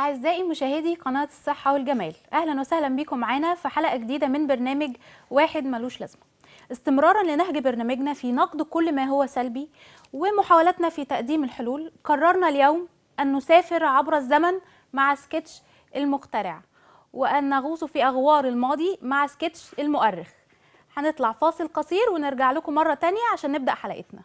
أعزائي مشاهدي قناة الصحة والجمال، أهلا وسهلا بكم معانا في حلقة جديدة من برنامج واحد مالوش لازمة، استمرارا لنهج برنامجنا في نقد كل ما هو سلبي ومحاولاتنا في تقديم الحلول. قررنا اليوم أن نسافر عبر الزمن مع سكتش المخترع، وأن نغوص في أغوار الماضي مع سكتش المؤرخ. هنطلع فاصل قصير ونرجع لكم مرة تانية عشان نبدأ حلقتنا.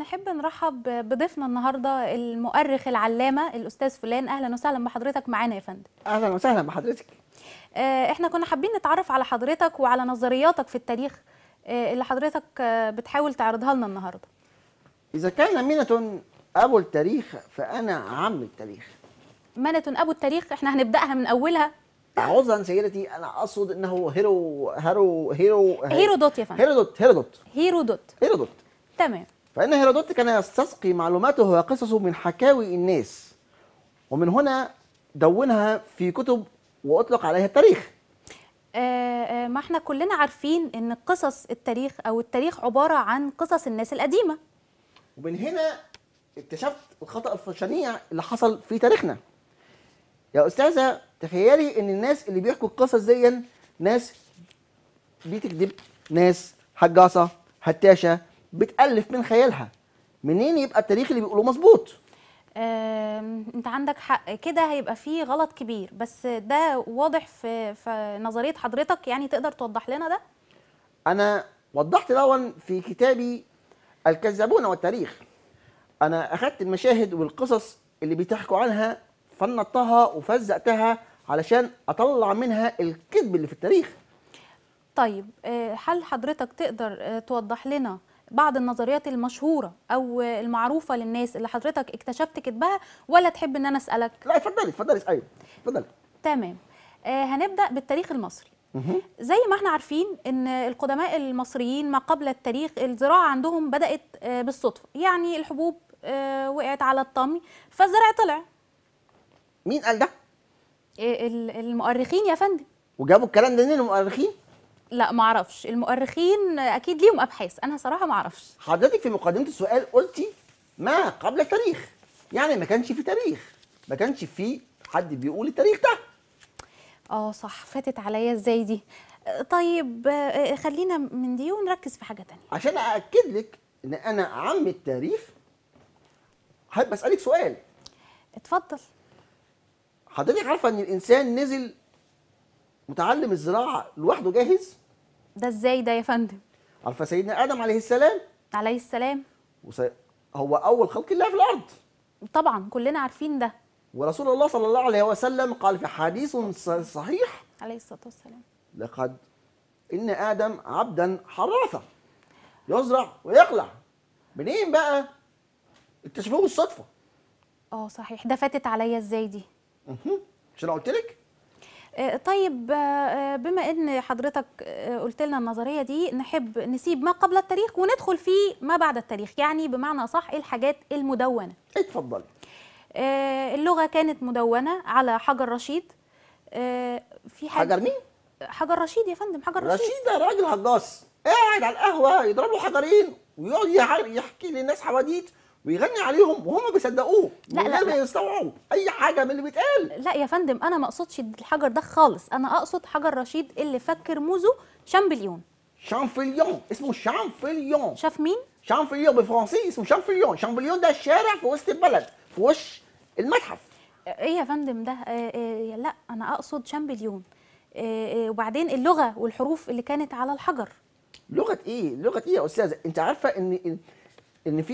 نحب نرحب بضيفنا النهارده المؤرخ العلامه الاستاذ فلان. اهلا وسهلا بحضرتك معانا يا فندم. اهلا وسهلا بحضرتك. احنا كنا حابين نتعرف على حضرتك وعلى نظرياتك في التاريخ اللي حضرتك بتحاول تعرضها لنا النهارده. اذا كان مينة ابو التاريخ فانا عم التاريخ. مينة ابو التاريخ، احنا هنبداها من اولها. عذرا سيدتي، انا اقصد انه هيرودوت يا فندم. هيرودوت. تمام. فإن هيرودوت كان يستسقي معلوماته وقصصه من حكاوي الناس، ومن هنا دونها في كتب وأطلق عليها التاريخ. ما احنا كلنا عارفين إن قصص التاريخ أو التاريخ عبارة عن قصص الناس القديمة، ومن هنا اكتشفت الخطأ الشنيع اللي حصل في تاريخنا يا أستاذة. تخيلي إن الناس اللي بيحكوا القصص دي ناس بتكذب، ناس هجاصة هتاشة بتألف من خيالها. منين يبقى التاريخ اللي بيقولوه مظبوط؟ انت عندك حق، كده هيبقى فيه غلط كبير. بس ده واضح في نظرية حضرتك، يعني تقدر توضح لنا ده؟ انا وضحت ده في كتابي الكذابون والتاريخ. انا اخدت المشاهد والقصص اللي بيتحكوا عنها، فنطتها وفزقتها علشان اطلع منها الكذب اللي في التاريخ. طيب، هل حضرتك تقدر توضح لنا بعض النظريات المشهورة أو المعروفة للناس اللي حضرتك اكتشفت كتبها، ولا تحب إن أنا أسألك؟ لا، اتفضلي. أيوه اتفضلي. تمام. هنبدأ بالتاريخ المصري. زي ما احنا عارفين إن القدماء المصريين ما قبل التاريخ الزراعة عندهم بدأت بالصدفة، يعني الحبوب وقعت على الطمي فالزرع طلع. مين قال ده؟ المؤرخين يا فندم. وجابوا الكلام ده منين المؤرخين؟ لا معرفش، المؤرخين اكيد ليهم ابحاث، انا صراحه معرفش. حضرتك في مقدمه السؤال قلتي ما قبل التاريخ، يعني ما كانش في تاريخ، ما كانش في حد بيقول التاريخ ده. صح، فاتت عليا ازاي دي. طيب خلينا من دي ونركز في حاجه تانية. عشان ااكد لك ان انا عم التاريخ هبقى اسالك سؤال. اتفضل. حضرتك عارفه ان الانسان نزل متعلم الزراعه لوحده جاهز؟ ده ازاي ده يا فندم؟ عارفه سيدنا ادم عليه السلام هو اول خلق الله في الارض، طبعا كلنا عارفين ده. ورسول الله صلى الله عليه وسلم قال في حديث صحيح عليه الصلاه والسلام: لقد ان ادم عبدا حراثه يزرع ويقلع. منين بقى؟ اكتشفوه بالصدفه. صحيح، ده فاتت عليا ازاي دي. مش انا قلت لك؟ طيب، بما ان حضرتك قلت لنا النظريه دي، نحب نسيب ما قبل التاريخ وندخل في ما بعد التاريخ، يعني بمعنى صح الحاجات المدونه. اتفضلي. اللغه كانت مدونه على حجر رشيد. في حجر مين؟ حجر رشيد يا فندم. حجر رشيد ده راجل هجاص قاعد على القهوه يضرب له حجرين ويقعد يحكي للناس حواديت ويغني عليهم وهم بيصدقوه من غير ما يستوعبوا اي حاجه من اللي بيتقال. لا يا فندم، انا ما اقصدش الحجر ده خالص، انا اقصد حجر رشيد اللي فك رموزه شامبليون. اسمه شامبليون. شاف مين؟ شامبليون بالفرنسي اسمه شامبليون. شامبليون ده الشارع في وسط البلد في وش المتحف. ايه يا فندم ده؟ لا، انا اقصد شامبليون. وبعدين اللغه والحروف اللي كانت على الحجر. لغه ايه؟ لغه ايه يا استاذه؟ انت عارفه ان في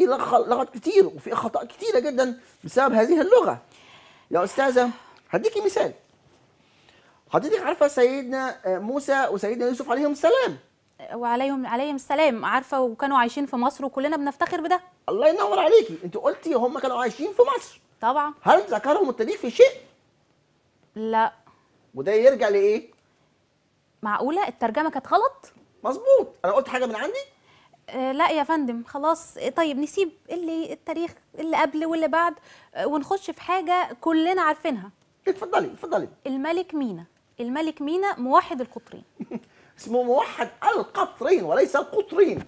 لغط كتير وفي خطأ كتيره جدا بسبب هذه اللغه. يا استاذه هديكي مثال. حضرتك عارفه سيدنا موسى وسيدنا يوسف عليهم السلام. وعليهم السلام، عارفه، وكانوا عايشين في مصر وكلنا بنفتخر بده. الله ينور عليكي، انت قلتي هم كانوا عايشين في مصر. طبعا. هل ذكرهم التاريخ في شيء؟ لا. وده يرجع لايه؟ معقوله الترجمه كانت غلط؟ مظبوط، انا قلت حاجه من عندي؟ لا يا فندم خلاص. طيب نسيب اللي التاريخ اللي قبل واللي بعد ونخش في حاجه كلنا عارفينها. اتفضلي اتفضلي. الملك مينا. الملك مينا موحد القطرين. اسمه موحد القطرين وليس القطرين.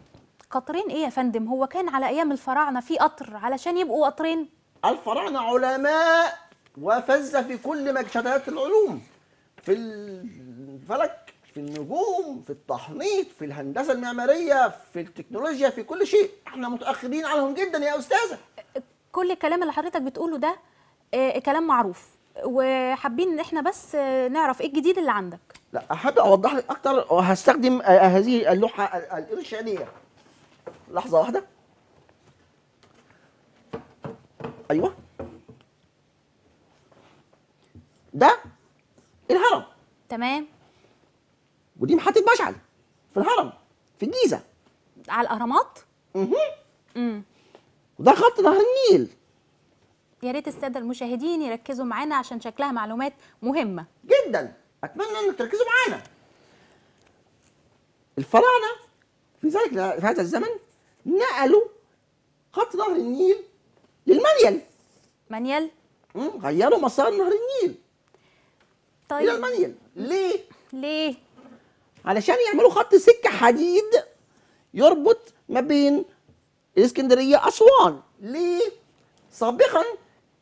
قطرين ايه يا فندم؟ هو كان على ايام الفراعنه في قطر علشان يبقوا قطرين؟ الفراعنه علماء وفزه في كل شتات العلوم، في الفلك، في النجوم، في التحنيط، في الهندسه المعماريه، في التكنولوجيا، في كل شيء. احنا متاخرين عنهم جدا يا استاذه. كل الكلام اللي حضرتك بتقوله ده كلام معروف وحابين ان احنا بس نعرف ايه الجديد اللي عندك. لا احب اوضح لك اكتر وهستخدم هذه اللوحه الارشاديه. لحظه واحده. ايوه ده الهرم. تمام. ودي محطه مشعل في الهرم في الجيزه على الاهرامات. وده خط نهر النيل. يا ريت الساده المشاهدين يركزوا معانا عشان شكلها معلومات مهمه جدا، اتمنى انك تركزوا معانا. الفراعنه في هذا الزمن نقلوا خط نهر النيل للمنيل. منيل؟ غيروا مسار نهر النيل. طيب الى المنيل. ليه؟ ليه؟ علشان يعملوا خط سكه حديد يربط ما بين الاسكندريه اسوان. ليه؟ سابقا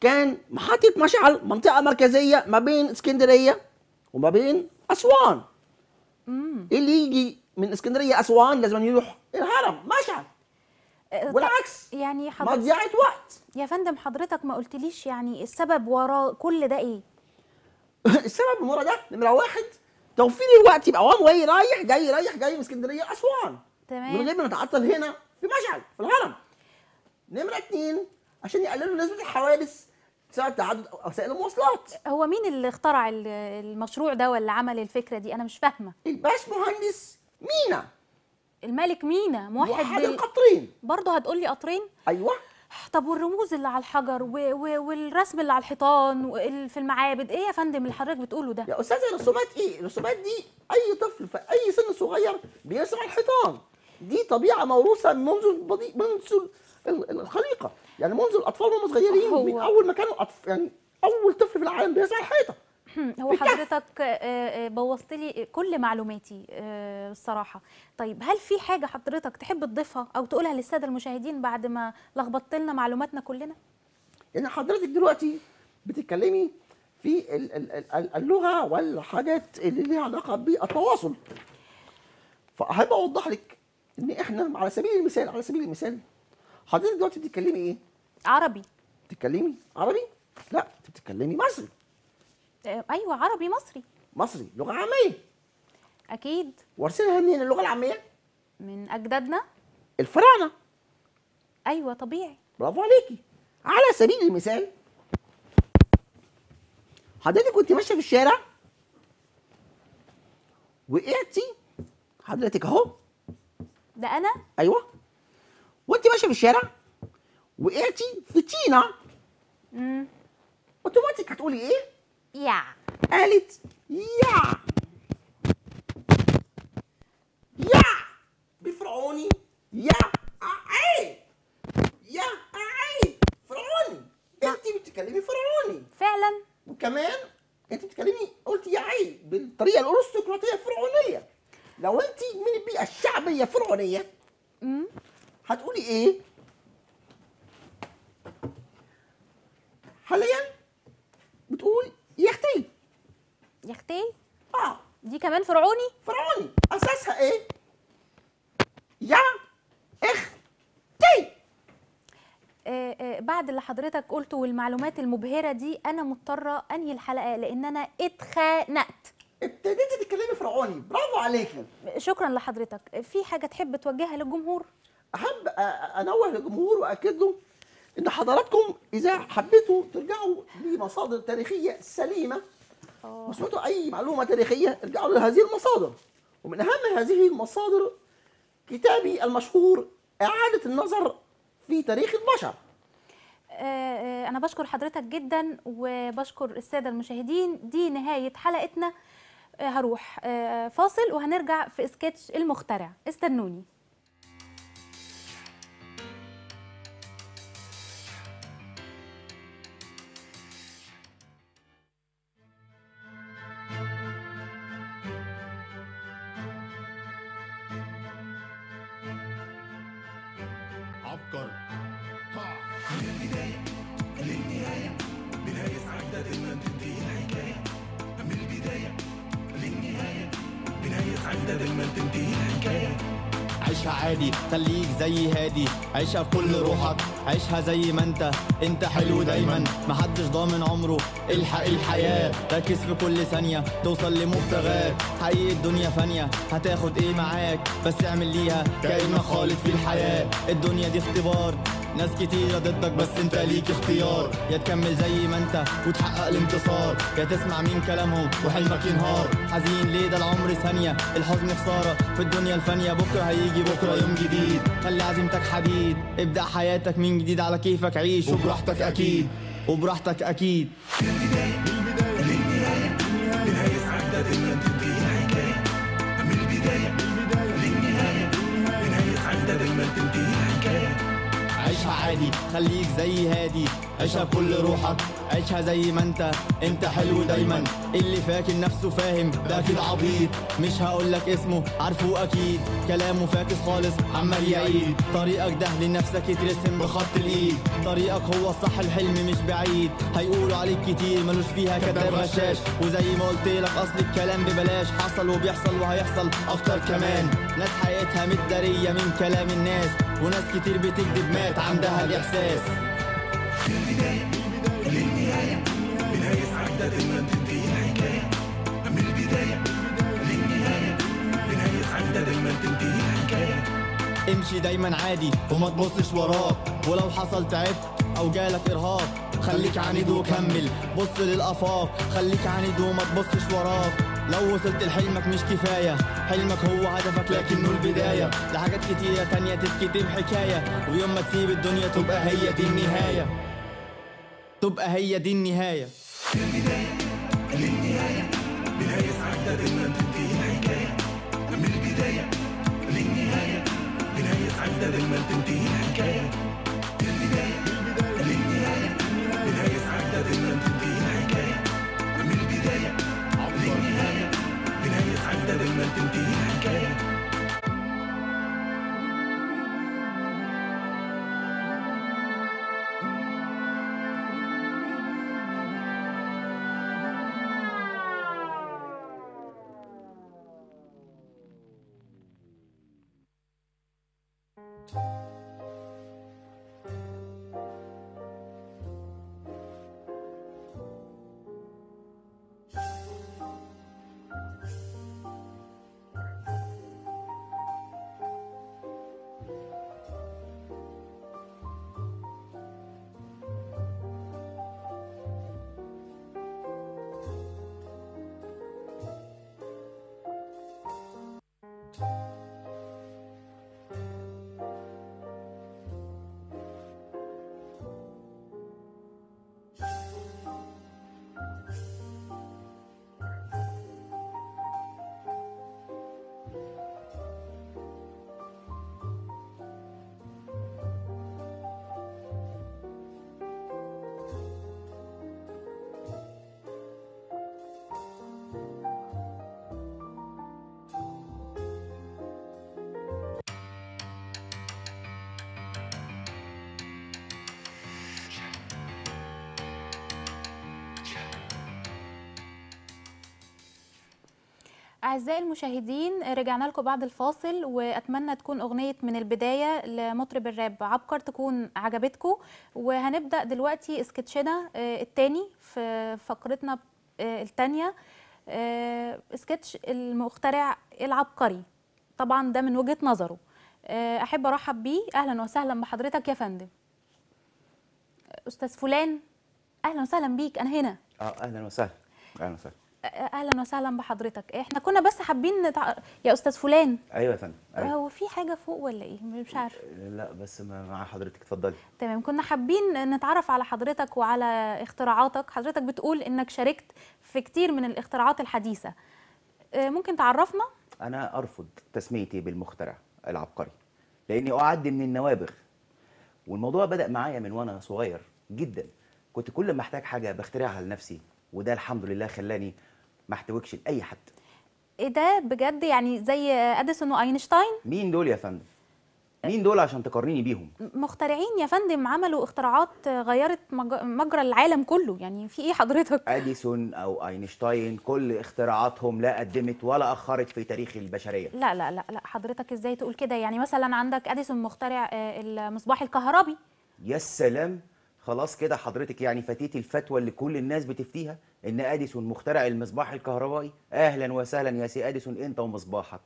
كان محطه مشعل منطقه مركزيه ما بين اسكندريه وما بين اسوان. اللي يجي من اسكندريه اسوان لازم يروح الهرم مشعل. والعكس. يعني حضرتك مضيعه وقت يا فندم. حضرتك ما قلتليش يعني السبب وراء كل ده ايه؟ السبب وراء ده نمره واحد توفير الوقت، يبقى وان واي رايح جاي رايح جاي من اسكندريه اسوان. تمام. من غير ما نتعطل هنا في مشعل في الهرم. نمره اثنين عشان يقللوا نسبه الحوادث بسبب تعدد وسائل المواصلات. هو مين اللي اخترع المشروع ده ولا عمل الفكره دي؟ انا مش فاهمه. الباشمهندس مينا. الملك مينا موحد القطرين. برضه هتقول لي قطرين؟ ايوه. طب والرموز اللي على الحجر والرسم اللي على الحيطان في المعابد، ايه يا فندم اللي حضرتك بتقوله ده؟ يا استاذه الرسومات ايه؟ الرسومات دي اي طفل في اي سن صغير بيرسم على الحيطان. دي طبيعه موروثه منذ الخليقه، يعني منذ الاطفال وهم صغيرين. اول ما كانوا يعني اول طفل في العالم بيرسم على الحيطه. هو حضرتك بوظت لي كل معلوماتي الصراحه. طيب هل في حاجه حضرتك تحب تضيفها او تقولها للساده المشاهدين بعد ما لخبطت لنا معلوماتنا كلنا؟ يعني حضرتك دلوقتي بتتكلمي في اللغه والحاجات اللي ليها علاقه بالتواصل، فاحب اوضح لك ان احنا على سبيل المثال حضرتك دلوقتي بتتكلمي ايه؟ عربي. بتتكلمي عربي؟ لا، انت بتتكلمي مصري. ايوه عربي مصري. مصري لغه عاميه اكيد. وارثينها منين اللغه العاميه؟ من اجدادنا الفراعنه. ايوه طبيعي. برافو عليكي. على سبيل المثال حضرتك كنت ماشيه في الشارع وقعتي حضرتك اهو. ده انا؟ ايوه. وانت ماشيه في الشارع وقعتي في طينه. اوتوماتيك هتقولي ايه؟ يا. قالت يا يا بفرعوني يا عيب يا عيب فرعوني. انت بتتكلمي فرعوني فعلا، وكمان انت بتتكلمي قلت يا عيب بالطريقه الارستقراطيه الفرعونيه. لو انت من البيئه الشعبيه الفرعونيه هتقولي ايه؟ حاليا بتقول يا اختي. يا اختي؟ اه. دي كمان فرعوني؟ فرعوني، اساسها ايه؟ يا اختي. بعد اللي حضرتك قلته والمعلومات المبهرة دي أنا مضطرة أنهي الحلقة لأن أنا اتخانقت. ابتديتي تتكلمي فرعوني. برافو عليكي. شكرا لحضرتك. في حاجه تحب توجهها للجمهور؟ احب انوه للجمهور واكد له ان حضراتكم اذا حبيتوا ترجعوا لمصادر تاريخيه سليمه، وسمعتوا اي معلومه تاريخيه ارجعوا لهذه المصادر، ومن اهم هذه المصادر كتابي المشهور اعاده النظر في تاريخ البشر. أنا بشكر حضرتك جدا وبشكر السادة المشاهدين. دي نهاية حلقتنا. هروح فاصل وهنرجع في سكتش المخترع، استنوني. خليك زي هادي، عيشها بكل روحك، عيشها زي ما انت حلو دايما، محدش ضامن عمره، الحق الحياه، ركز في كل ثانيه، توصل لمبتغاك، حقيقي الدنيا فانيه، هتاخد ايه معاك، بس اعمل ليها كأنك خالد في الحياه، الدنيا دي اختبار، ناس كتيرة ضدك بس انت ليك اختيار، يا تكمل زي ما انت وتحقق الانتصار، يا تسمع مين كلامهم وحلمك ينهار، حزين ليه ده العمر ثانية، الحزن خسارة في الدنيا الفانية، بكرة هيجي بكرة يوم جديد، خلي عزيمتك حديد، ابدأ حياتك من جديد على كيفك عيش وبراحتك أكيد، وبراحتك أكيد. عيشها عادي خليك زي هادي، عيشها بكل روحك، عيشها زي ما انت حلو دايما، اللي فاكر نفسه فاهم ده كده عبيط، مش هقولك اسمه عارفه اكيد، كلامه فاكس خالص عمال يعيد، طريقك ده لنفسك يترسم بخط الايد، طريقك هو الصح الحلم مش بعيد، هيقولوا عليك كتير ملوش فيها كتاب غشاش، وزي ما قلتلك اصل الكلام ببلاش، حصل وبيحصل وهيحصل اكتر كمان، ناس حياتها متداريه من كلام الناس، وناس كتير بتكذب مات عندها الإحساس. من البداية للنهاية بنهاية سعادة ما بتنتهي الحكاية. من البداية للنهاية بنهاية سعادة ما بتنتهي الحكاية. امشي دايما عادي وما تبصش وراك، ولو حصل تعبت أو جالك إرهاق، خليك عنيد وكمل، بص للآفاق، خليك عنيد وما تبصش وراك. لو وصلت لحلمك مش كفاية، حلمك هو هدفك لكنه البداية، لحاجات كتيرة تانية تتكتب حكاية، ويوم ما تسيب الدنيا تبقى هي دي النهاية، تبقى هي دي النهاية. من البداية للنهاية بنهاية سعادة ما بتنتهي الحكاية. من البداية للنهاية بنهاية سعادة ما بتنتهي الحكاية. من البداية للنهاية بنهاية سعادة ما بتنتهي الحكاية. من البداية للنهاية بنهاية سعيدة لما تنتهي الحكاية. أعزائي المشاهدين، رجعنا لكم بعد الفاصل، وأتمنى تكون أغنية من البداية لمطرب الراب عبقر تكون عجبتكم، وهنبدأ دلوقتي سكتشنا التاني في فقرتنا التانية سكتش المخترع العبقري، طبعا ده من وجهة نظره. احب ارحب بيه، اهلا وسهلا بحضرتك يا فندم. استاذ فلان اهلا وسهلا بيك، انا هنا. اهلا وسهلا، اهلا وسهلا، اهلا وسهلا بحضرتك. احنا كنا بس حابين يا استاذ فلان. ايوه يا فندم. أيوة. هو في حاجه فوق ولا ايه؟ مش عارفه. لا بس مع حضرتك، اتفضلي. تمام، كنا حابين نتعرف على حضرتك وعلى اختراعاتك. حضرتك بتقول انك شاركت في كتير من الاختراعات الحديثه، ممكن تعرفنا؟ انا ارفض تسميتي بالمخترع العبقري لاني اعد من النوابغ، والموضوع بدا معايا من وانا صغير جدا. كنت كل ما احتاج حاجه بخترعها لنفسي، وده الحمد لله خلاني ما احتوجش لاي حد. ايه ده بجد، يعني زي اديسون واينشتاين؟ مين دول يا فندم؟ مين دول عشان تقارني بيهم؟ مخترعين يا فندم، عملوا اختراعات غيرت مجرى العالم كله، يعني في ايه حضرتك؟ اديسون او اينشتاين كل اختراعاتهم لا قدمت ولا اخرت في تاريخ البشريه. لا لا لا لا حضرتك ازاي تقول كده؟ يعني مثلا عندك اديسون مخترع المصباح الكهربي. يا سلام، خلاص كده حضرتك يعني فتيتي الفتوى اللي كل الناس بتفتيها ان اديسون مخترع المصباح الكهربائي. اهلا وسهلا يا سي اديسون، انت ومصباحك.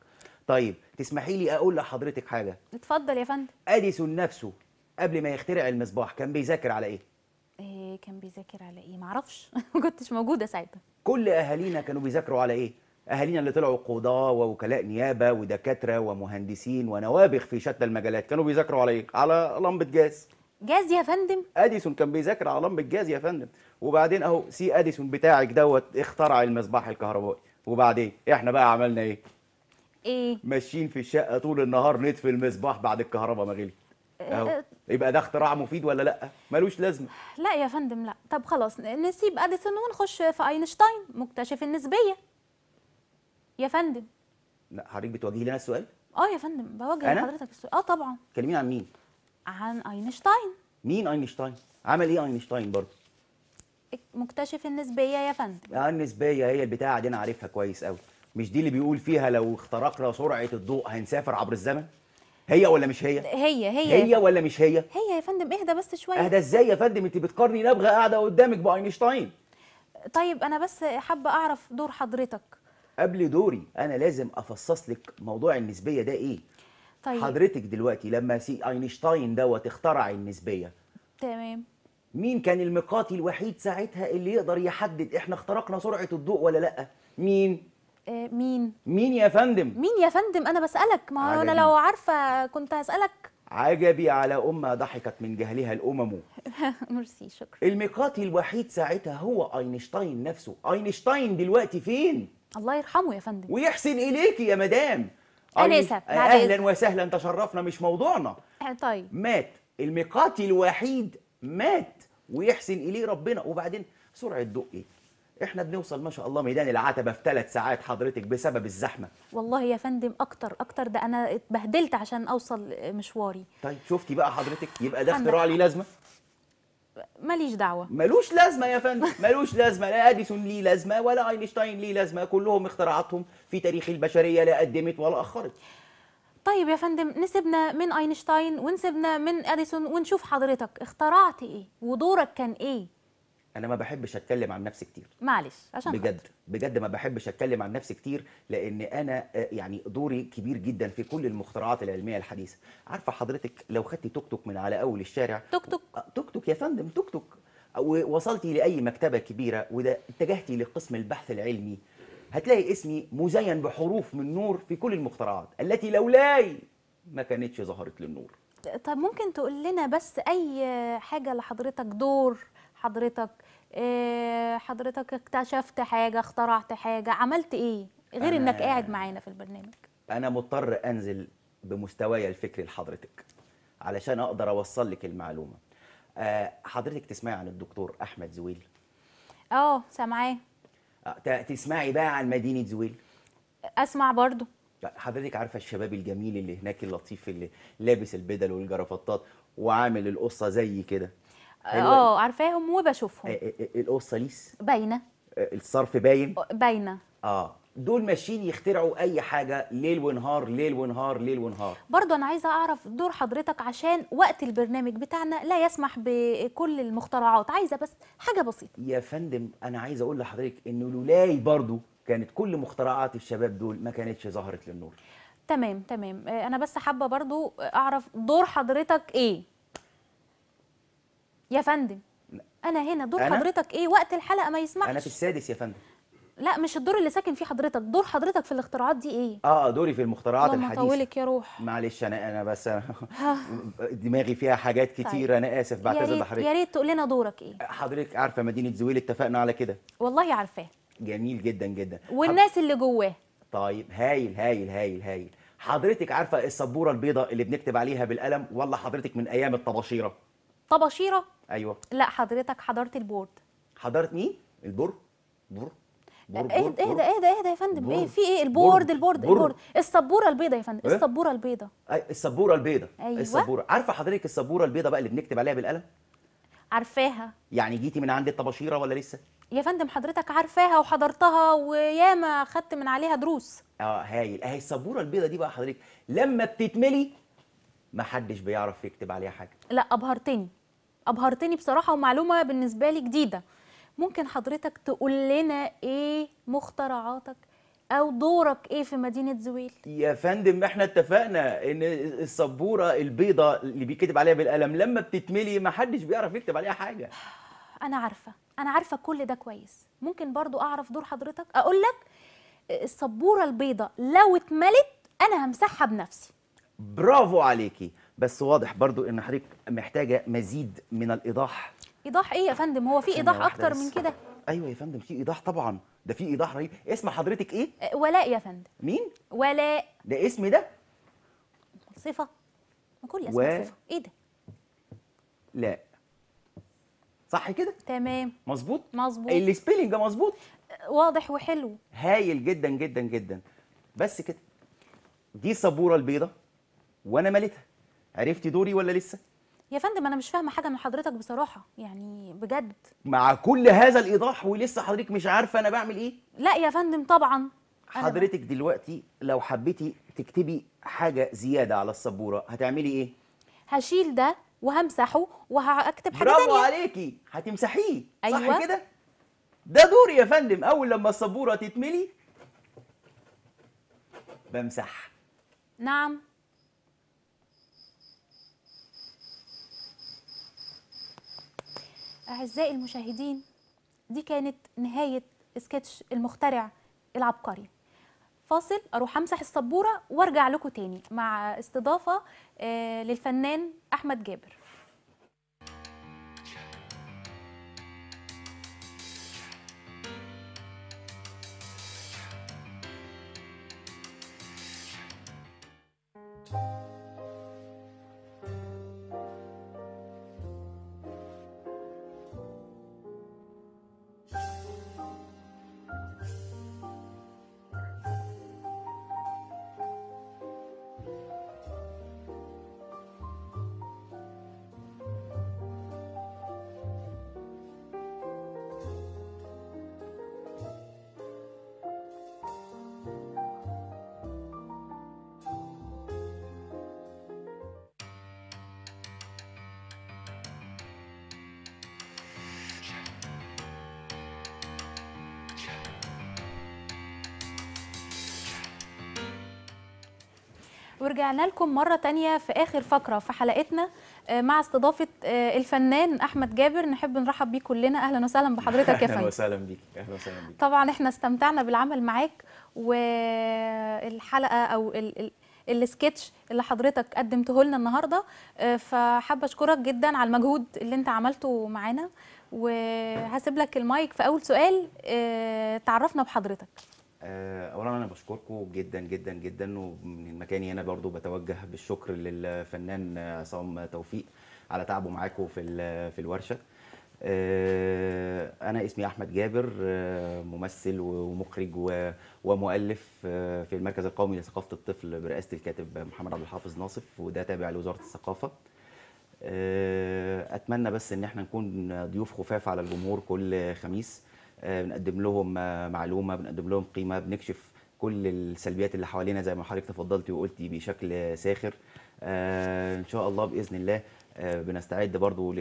طيب تسمحي لي اقول لحضرتك حاجه؟ اتفضل يا فندم. اديسون نفسه قبل ما يخترع المصباح كان بيذاكر على ايه؟ كان بيذاكر على ايه؟ معرفش ما كنتش موجوده ساعتها. كل اهالينا كانوا بيذاكروا على ايه؟ اهالينا اللي طلعوا قضاه ووكلاء نيابه ودكاتره ومهندسين ونوابغ في شتى المجالات، كانوا بيذاكروا على ايه؟ على لمبه جاز. جاز يا فندم؟ اديسون كان بيذاكر على لمبه جاز يا فندم. وبعدين اهو سي اديسون بتاعك دوت اخترع المصباح الكهربائي، وبعدين احنا بقى عملنا ايه؟ ايه؟ ماشيين في الشقه طول النهار نطفي المصباح بعد الكهرباء ما غلي. اهو يبقى ده اختراع مفيد ولا لا؟ ملوش لازمه. لا يا فندم لا. طب خلاص نسيب اديسون ونخش في اينشتاين مكتشف النسبيه. يا فندم. لا حضرتك بتواجهي لي انا السؤال؟ يا فندم بواجه لحضرتك السؤال. طبعا. كلمين عن مين؟ عن اينشتاين. مين اينشتاين؟ عمل ايه اينشتاين برضه؟ مكتشف النسبيه يا فندم. النسبيه هي البتاعه دي انا عارفها كويس قوي، مش دي اللي بيقول فيها لو اخترقنا سرعه الضوء هنسافر عبر الزمن؟ هي ولا مش هي؟ هي ولا مش هي؟ هي يا فندم. اهدى بس شويه. اهدى ازاي يا فندم؟ انت بتقارني نبغه قاعده قدامك باينشتاين. طيب انا بس حابه اعرف دور حضرتك. قبل دوري انا لازم افصص لك موضوع النسبيه ده ايه؟ طيب. حضرتك دلوقتي لما سي اينشتاين دوت اخترع النسبيه، تمام، مين كان المقاتل الوحيد ساعتها اللي يقدر يحدد احنا اخترقنا سرعه الضوء ولا لا؟ مين؟ مين يا فندم؟ مين يا فندم؟ انا بسالك، ما هو انا لو عارفه كنت هسالك. عجبي على امه ضحكت من جهلها الامم. ميرسي، شكرا. المقاتل الوحيد ساعتها هو اينشتاين نفسه. اينشتاين دلوقتي فين؟ الله يرحمه يا فندم ويحسن اليكي يا مدام. انسه، اهلا وسهلا، تشرفنا، مش موضوعنا. طيب مات، المقاتل الوحيد مات ويحسن اليه ربنا. وبعدين سرعه الضوء ايه؟ احنا بنوصل ما شاء الله ميدان العتبه في 3 ساعات حضرتك بسبب الزحمه. والله يا فندم اكتر اكتر، ده انا اتبهدلت عشان اوصل مشواري. طيب شفتي بقى حضرتك، يبقى ده اختراع ليه لازمه؟ ماليش دعوه. ملوش لازمه يا فندم، ملوش لازمه. لا اديسون ليه لازمه ولا اينشتاين ليه لازمه، كلهم اختراعاتهم في تاريخ البشريه لا قدمت ولا اخرت. طيب يا فندم نسبنا من اينشتاين ونسبنا من اديسون ونشوف حضرتك اخترعت ايه ودورك كان ايه. انا ما بحبش اتكلم عن نفسي كتير، معلش، عشان بجد بجد ما بحبش اتكلم عن نفسي كتير، لان انا يعني دوري كبير جدا في كل المخترعات العلميه الحديثه. عارفه حضرتك لو خدتي توك توك من على اول الشارع، توك توك توك توك يا فندم، توك توك، ووصلتي لاي مكتبه كبيره وده اتجهتي لقسم البحث العلمي، هتلاقي اسمي مزين بحروف من نور في كل المخترعات التي لولاي ما كانتش ظهرت للنور. طب ممكن تقول لنا بس اي حاجه لحضرتك، دور حضرتك، حضرتك اكتشفت حاجه، اخترعت حاجه، عملت ايه غير انك قاعد معانا في البرنامج؟ انا مضطر انزل بمستواي الفكري لحضرتك علشان اقدر اوصل لك المعلومه. حضرتك تسمعي عن الدكتور احمد زويل؟ سامعاه. تسمعي بقى عن مدينه زويل؟ اسمع برضو. حضرتك عارفه الشباب الجميل اللي هناك اللطيف اللي لابس البدل والجرافطات وعامل القصه زي كده؟ عارفاهم وبشوفهم. القصه ليس باينه، الصرف باين، باينه. دول ماشيين يخترعوا اي حاجه ليل ونهار ليل ونهار ليل ونهار. برضه انا عايزه اعرف دور حضرتك عشان وقت البرنامج بتاعنا لا يسمح بكل المخترعات، عايزه بس حاجه بسيطه. يا فندم انا عايزه اقول لحضرتك انه لولاي برضه كانت كل مخترعات الشباب دول ما كانتش ظهرت للنور. تمام. انا بس حابه برضو اعرف دور حضرتك ايه يا فندم؟ انا هنا دور حضرتك ايه وقت الحلقه ما يسمعش؟ انا في السادس يا فندم. لا مش الدور اللي ساكن فيه حضرتك، دور حضرتك في الاختراعات دي ايه؟ دوري في المخترعات الحديثه. الله يطولك يا روح. معلش انا بس دماغي فيها حاجات كتير. طيب. انا اسف، بعتذر لحضرتك. يا ريت تقول لنا دورك ايه. حضرتك عارفه مدينه زويل، اتفقنا على كده. والله عارفاه. جميل جدا جدا. والناس اللي جواه. طيب هايل. حضرتك عارفه السبوره البيضاء اللي بنكتب عليها بالقلم، ولا حضرتك من ايام الطباشيره؟ طباشيره؟ ايوه. لا حضرتك حضرت البورد. حضرت مين؟ البورد؟ بورد؟ اهدى يا فندم. ايه في ايه؟ البورد. السبوره البيضاء يا فندم. السبوره البيضاء. السبوره البيضاء. أيوة. السبوره. عارفه حضرتك السبوره البيضاء بقى اللي بنكتب عليها بالقلم؟ عارفاها. يعني جيتي من عند الطباشيره ولا لسه؟ يا فندم حضرتك عارفاها وحضرتها وياما خدت من عليها دروس. هايل. اهي السبوره البيضاء دي بقى حضرتك لما بتتملي محدش بيعرف يكتب عليها حاجه. لا ابهرتني بصراحه، ومعلومه بالنسبه لي جديده. ممكن حضرتك تقول لنا ايه مخترعاتك او دورك ايه في مدينه زويل؟ يا فندم احنا اتفقنا ان السبوره البيضاء اللي بيكتب عليها بالقلم لما بتتملي محدش بيعرف يكتب عليها حاجه. انا عارفه كل ده كويس. ممكن برضو اعرف دور حضرتك؟ اقول لك السبوره البيضاء لو اتملت انا همسحها بنفسي. برافو عليكي. بس واضح برضو ان حضرتك محتاجه مزيد من الايضاح. ايضاح ايه يا فندم؟ هو في ايضاح اكتر من كده؟ ايوه يا فندم في ايضاح طبعا، ده في ايضاح رهيب. اسم حضرتك ايه؟ ولاء يا فندم. مين؟ ولاء. ده اسم ده؟ صفه؟ ما كل اسم صفه. ايه ده؟ لا صح كده؟ تمام. مظبوط. السبيلنج ده مظبوط؟ واضح وحلو. هايل جدا جدا جدا. بس كده. دي السبوره البيضاء وانا مليتها. عرفتي دوري ولا لسه؟ يا فندم انا مش فاهمه حاجه من حضرتك بصراحه، يعني بجد. مع كل هذا الايضاح ولسه حضرتك مش عارفه انا بعمل ايه؟ لا يا فندم طبعا. حضرتك دلوقتي لو حبيتي تكتبي حاجه زياده على السبوره هتعملي ايه؟ هشيل ده وهمسحه وهكتب حاجه تانية. برافو عليكي. هتمسحيه. أيوة. صح كده؟ ده دوري يا فندم. اول لما السبوره تتملي بمسحها. نعم. أعزائي المشاهدين، دي كانت نهاية سكتش المخترع العبقري. فاصل، أروح أمسح السبورة وأرجع لكم تاني مع استضافة للفنان أحمد جابر. ورجعنا لكم مرة تانية في آخر فقرة في حلقتنا مع استضافة الفنان أحمد جابر. نحب نرحب بيه كلنا. أهلا وسهلا بحضرتك يا فندم. أهلا وسهلا بيك. طبعا احنا استمتعنا بالعمل معاك، والحلقة أو السكتش اللي حضرتك قدمته لنا النهاردة، فحابة أشكرك جدا على المجهود اللي انت عملته معانا، وهسيب لك المايك في أول سؤال تعرفنا بحضرتك. اولا انا بشكركم جدا جدا جدا، ومن مكاني انا برضو بتوجه بالشكر للفنان عصام توفيق على تعبه معاكم في الورشه. انا اسمي احمد جابر، ممثل ومخرج ومؤلف في المركز القومي لثقافه الطفل برئاسه الكاتب محمد عبد الحافظ ناصف، وده تابع لوزاره الثقافه. اتمنى بس ان احنا نكون ضيوف خفاف على الجمهور كل خميس، بنقدم لهم معلومه، بنقدم لهم قيمه، بنكشف كل السلبيات اللي حوالينا زي ما حضرتك تفضلتي وقلتي بشكل ساخر. ان شاء الله باذن الله بنستعد برضو ل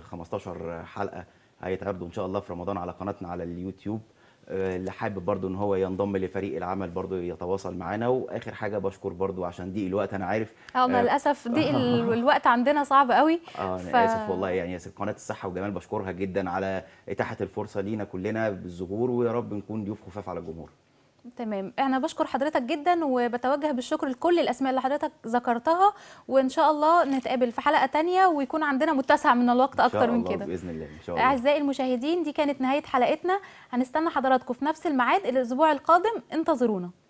15 حلقه هيتعرضوا ان شاء الله في رمضان على قناتنا على اليوتيوب. اللي حابب برضو ان هو ينضم لفريق العمل برضو يتواصل معانا. واخر حاجه بشكر برضو عشان ضيق الوقت، انا عارف ما للاسف ضيق الوقت عندنا صعب قوي. انا اسف والله، يعني يا قناه الصحه والجمال بشكرها جدا على اتاحه الفرصه لينا كلنا بالظهور، ويا رب نكون ضيوف خفاف على الجمهور. تمام، انا بشكر حضرتك جدا وبتوجه بالشكر لكل الاسماء اللي حضرتك ذكرتها، وان شاء الله نتقابل في حلقه ثانيه ويكون عندنا متسع من الوقت اكتر من كده باذن الله. ان شاء الله اعزائي المشاهدين، دي كانت نهايه حلقتنا، هنستنى حضراتكم في نفس الميعاد الاسبوع القادم، انتظرونا.